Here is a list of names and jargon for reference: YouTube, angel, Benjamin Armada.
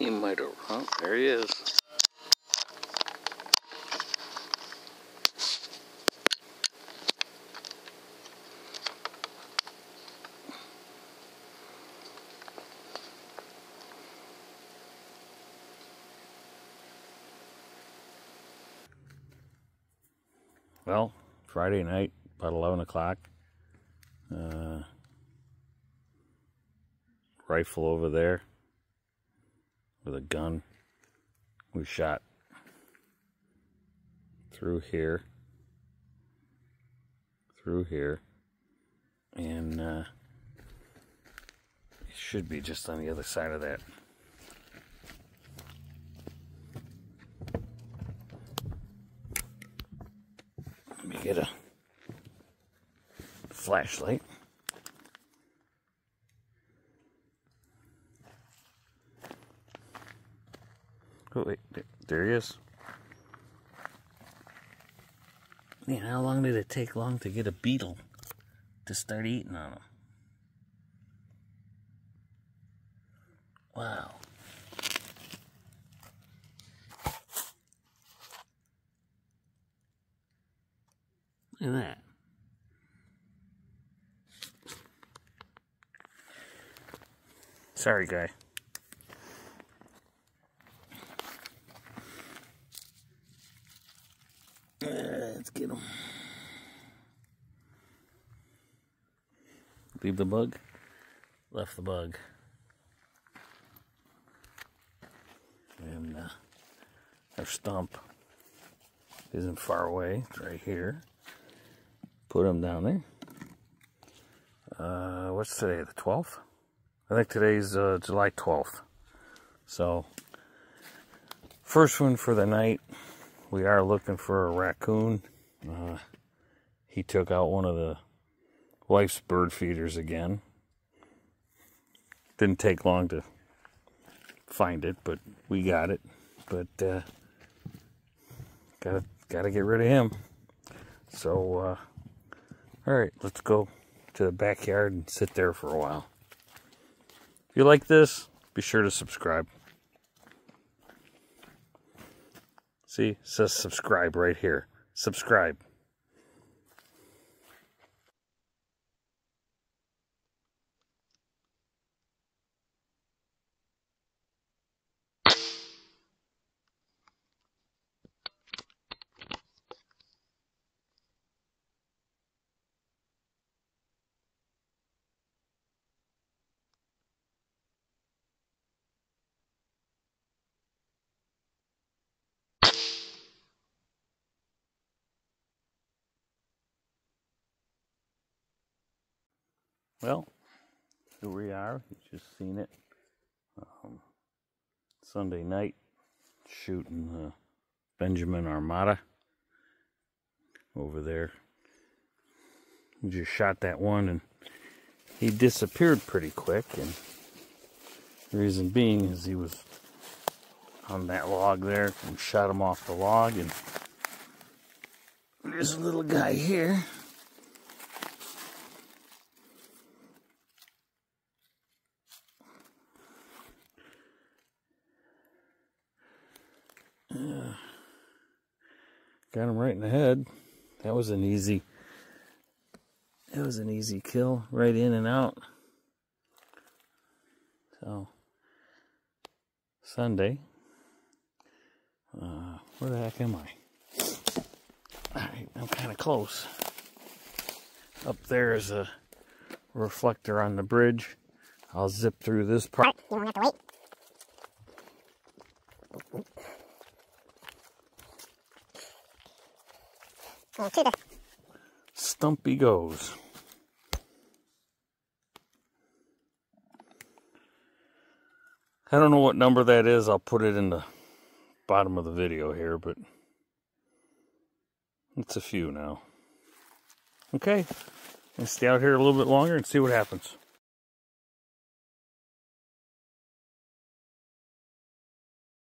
He might have, oh, there he is. Well, Friday night, about 11 o'clock, rifle over there with a gun. We shot through here, and it should be just on the other side of that. Get a flashlight. Oh wait, there he is. Man, how long did it take long to get a beetle to start eating on him? Wow. Look at that. Sorry, guy. Let's get him. Leave the bug. Left the bug. And our stump isn't far away. It's right here. Put him down there. What's today, the 12th? I think today's July 12th. So, first one for the night. We are looking for a raccoon. He took out one of the wife's bird feeders again. Didn't take long to find it, but we got it. But, gotta get rid of him. So, alright, let's go to the backyard and sit there for a while. If you like this, be sure to subscribe. See, it says subscribe right here. Subscribe. Well, here we are. You've just seen it. Sunday night, shooting Benjamin Armada over there. We just shot that one, and he disappeared pretty quick. And the reason being is he was on that log there, and shot him off the log. And there's a little guy here. Got him right in the head. That was an easy kill, right in and out. So Sunday. Where the heck am I? Alright, I'm kinda close. Up there is a reflector on the bridge. I'll zip through this part. All right, you don't have to wait. Stumpy goes. I don't know what number that is. I'll put it in the bottom of the video here, but it's a few now. Okay, let's stay out here a little bit longer and see what happens.